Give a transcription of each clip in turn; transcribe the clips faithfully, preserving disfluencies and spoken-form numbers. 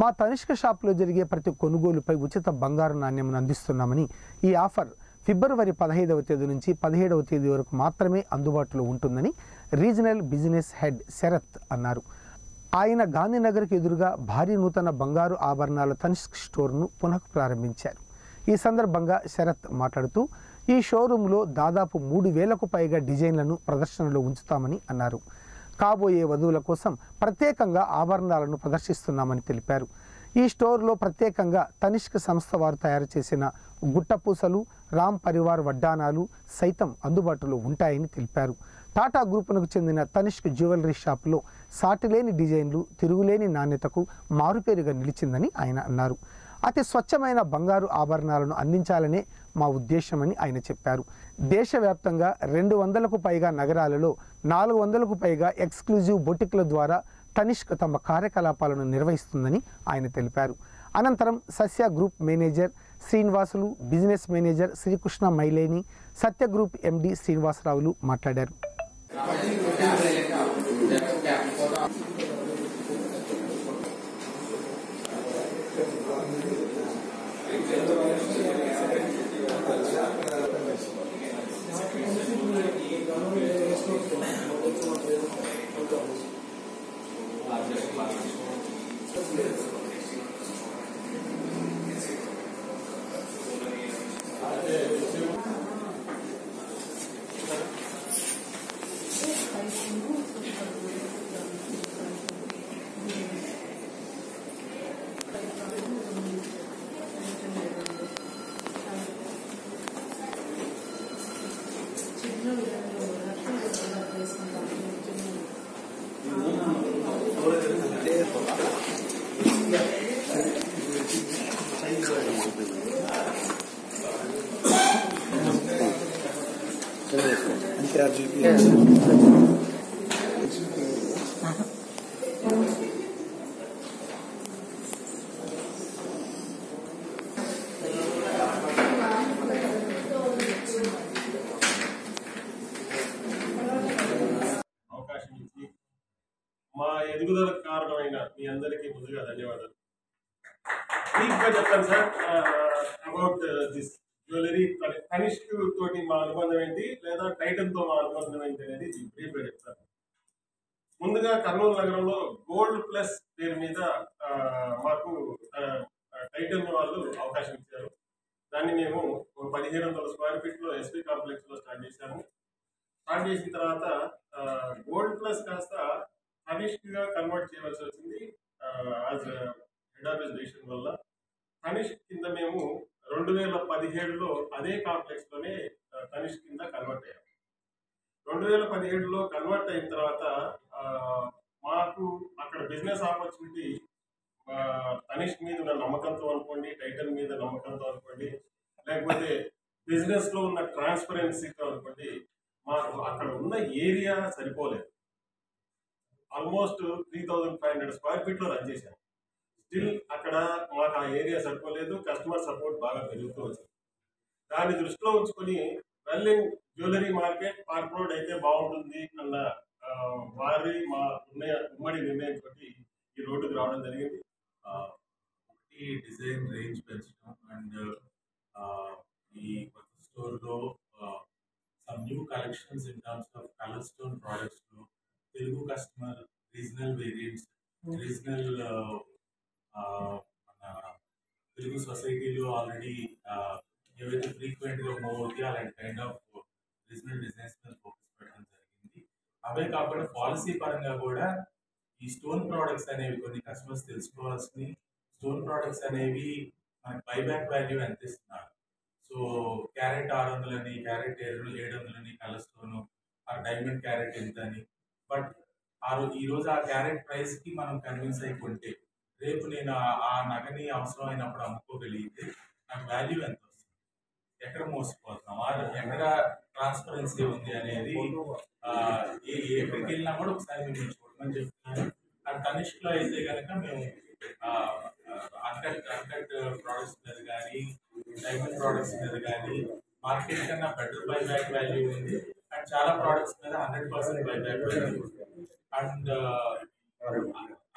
మా తనిష్క షాపులో జరిగే ప్రతి కొనుగోలుపై ఉచిత బంగారు నాణ్యమును అందిస్తున్నామని ఈ ఆఫర్ ఫిబ్రవరి పదహైదవ తేదీ నుంచి పదిహేడవ తేదీ వరకు మాత్రమే అందుబాటులో ఉంటుందని రీజనల్ బిజినెస్ హెడ్ శరత్ అన్నారు. ఆయన గాంధీనగర్కి ఎదురుగా భారీ నూతన బంగారు ఆభరణాల తనిష్క్ స్టోర్ను పునః ప్రారంభించారు. ఈ సందర్భంగా శరత్ మాట్లాడుతూ ఈ షోరూంలో దాదాపు మూడు వేలకు పైగా డిజైన్లను ప్రదర్శనలో ఉంచుతామని అన్నారు. కాబోయే వధువుల కోసం ప్రత్యేకంగా ఆభరణాలను ప్రదర్శిస్తున్నామని తెలిపారు. ఈ స్టోర్లో ప్రత్యేకంగా తనిష్క్ సంస్థ వారు తయారు చేసిన గుట్టపూసలు, రామ్ పరివార్ వడ్డానాలు సైతం అందుబాటులో ఉంటాయని తెలిపారు. టాటా గ్రూపునకు చెందిన తనిష్క్ జ్యువెలరీ షాపులో సాటిలేని డిజైన్లు, తిరుగులేని నాణ్యతకు మారుపేరుగా నిలిచిందని ఆయన అన్నారు. అతి స్వచ్ఛమైన బంగారు ఆభరణాలను అందించాలనే మా ఉద్దేశమని ఆయన చెప్పారు. దేశవ్యాప్తంగా రెండు వందలకు పైగా నగరాలలో నాలుగు వందలకు పైగా ఎక్స్క్లూజివ్ బొటిక్ల ద్వారా తనిష్క్ తమ కార్యకలాపాలను నిర్వహిస్తుందని ఆయన తెలిపారు. అనంతరం Sasya group manager Srinivasulu, business manager Srikrishna Maileni, Satya group MD శ్రీనివాసరావులు మాట్లాడారు. మా ఎదుగుదల కారణమైన మీ అందరికీ ముందుగా ధన్యవాదాలు. బ్రీఫ్గా చెప్తాను sir about this jewellery. Tanishq తోటి మా అనుబంధం ఏంటి లేదా టైటన్తో మా అనుబంధం ఏంటి అనేది బ్రీఫ్గా చెప్తాను. ముందుగా కర్నూలు నగరంలో గోల్డ్ ప్లస్ పేరు మీద మాకు టైటన్ వాళ్ళు అవకాశం ఇచ్చారు. దాన్ని మేము పదిహేను వందల స్క్వేర్ ఫీట్లో ఎస్పీ కాంప్లెక్స్లో స్టార్ట్ చేశాము. స్టార్ట్ చేసిన తర్వాత గోల్డ్ ప్లస్ కాస్త తనిష్క్గా కన్వర్ట్ చేయవలసి వచ్చింది. యాజ్ హెడ్ ఆఫీస్ డిసిషన్ వల్ల తనిష్క్ కింద మేము రెండు వేల పదిహేడులో అదే కాంప్లెక్స్లోనే తనిష్క్ కింద కన్వర్ట్ అయ్యాము. రెండు వేల పదిహేడులో కన్వర్ట్ అయిన తర్వాత మాకు అక్కడ బిజినెస్ ఆపర్చునిటీ తనిష్క్ మీద ఉన్న నమ్మకంతో అనుకోండి, టైటన్ మీద నమ్మకంతో అనుకోండి, లేకపోతే బిజినెస్లో ఉన్న ట్రాన్స్పరెన్సీతో అనుకోండి, మాకు అక్కడ ఉన్న ఏరియా సరిపోలేదు. Almost three thousand five hundred square ఫీట్లో రన్ చేశాను. స్టిల్ అక్కడ మాకు ఆ ఏరియా సరిపోలేదు. కస్టమర్ సపోర్ట్ బాగా పెరుగుతూ వచ్చింది. దాన్ని దృష్టిలో ఉంచుకొని వెల్లింగ్ జ్యువెలరీ మార్కెట్ పార్క్ రోడ్ అయితే బాగుంటుంది అన్న వారి మా నిర్ణయ ఉమ్మడి నిర్ణయం తోటి ఈ రోడ్డుకు రావడం జరిగింది. ఈ డిజైన్ రేంజ్ పెంచడం అండ్ ఈ కొత్త స్టోర్లో some new collections in terms of colour stone ప్రోడక్ట్స్లో Telugu customer, regional variants, regional మన తెలుగు సొసైటీలో ఆల్రెడీ ఏవైతే ఫ్రీక్వెంట్గా మూవ్ అవుతాయి అలాంటి కైండ్ ఆఫ్ రీజనల్ డిజైన్స్ మీద ఫోకస్ పెట్టడం జరిగింది. అవే కాకుండా పాలసీ పరంగా కూడా ఈ స్టోన్ ప్రోడక్ట్స్ అనేవి కొన్ని కస్టమర్స్ తెలుసుకోవాల్సినవి. స్టోన్ ప్రోడక్ట్స్ అనేవి మనకి బైబ్యాక్ వాల్యూ అందిస్తున్నారు. సో క్యారెట్ ఆరు వందలని, క్యారెట్ ఏడు వందలని కలర్ స్టోను, ఆ డైమండ్ క్యారెట్ ఎంత అని, బట్ ఆ రోజు ఈరోజు ఆ క్యారెట్ ప్రైస్కి మనం కన్విన్స్ అయి కొంటే రేపు నేను ఆ నగని అవసరమైనప్పుడు అమ్ముకోగలిగితే నాకు వాల్యూ ఎంత వస్తుంది, ఎక్కడ మోసిపోతున్నాం, ఎక్కడ ట్రాన్స్పరెన్సీ ఉంది అనేది ఎక్కడికి వెళ్ళినా కూడా ఒకసారి మేము చూడమని చెప్తున్నాను. ఆ తనిష్క్లో అయితే కనుక మేము అన్కట్ అన్కట్ ప్రోడక్ట్స్ మీద కానీ, డైమండ్ ప్రోడక్ట్స్ మీద కానీ మార్కెట్ కన్నా బెటర్ బై బ్యాక్ వాల్యూ ఉంది. అండ్ చాలా ప్రోడక్ట్స్ మీద hundred percent buy back value ఉంది. And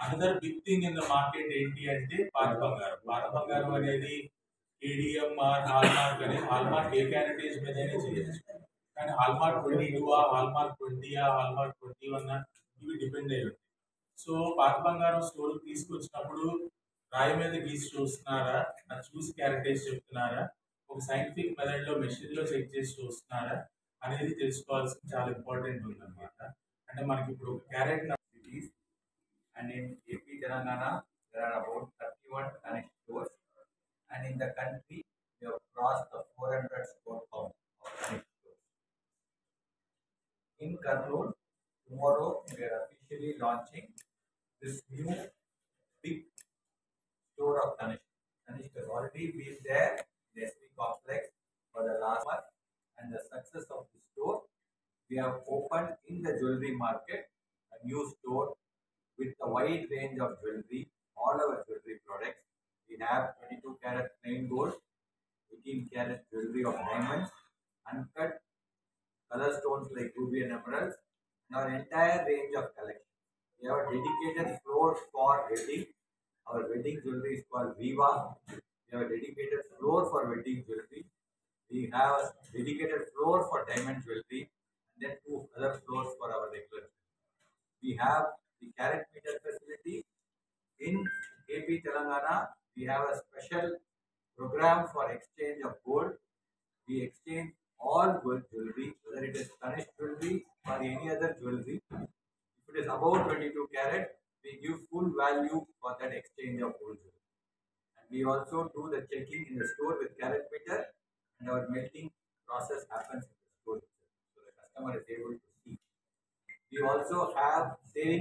Another big thing in the market is the Path Bangar. Path Bangar is A D M or Hallmark. Hallmark A carat is and Hallmark twenty-two, Hallmark twenty, Hallmark twenty-one, it depends. So, Path Bangar store is Raimeda and choose characters scientific method lo machine lo check chesi chustunnara anedi telusukovalsam chaala important undi anamata ante manaki ippudu carrot cities and in A P Telangana there are about thirty-one Tanishq stores and in the country we have crossed the four hundred store count of Tanishq stores. In Kurnool tomorrow we are officially launching this new big store of Tanishq. Tanishq has already been there complex for the last month, and the success of the store, we have opened in the jewelry market a new store with a wide range of jewelry, all our jewelry products. We have twenty-two karat plain gold, eighteen karat jewelry of diamonds, uncut color stones like ruby and emeralds, and our entire range of collection. We have a dedicated floor for wedding. Our wedding jewelry is called Viva. We have a dedicated floor for wedding jewelry. We have a dedicated floor for diamond jewelry, and then two other floors for our regular jewelry. We have the carat meter facility. In A P Telangana, we have a special program for exchange of gold. We exchange all gold jewelry, whether it is Tanishq jewelry or any other jewelry. If it is above twenty-two carat, we give full value for that exchange of gold jewelry. We also do the checking in the store with carat meter, and our melting process happens in the store, so the customer is able to see. We also have saving